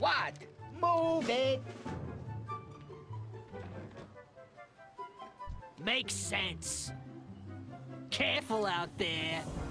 What? Move it! Makes sense. Careful out there.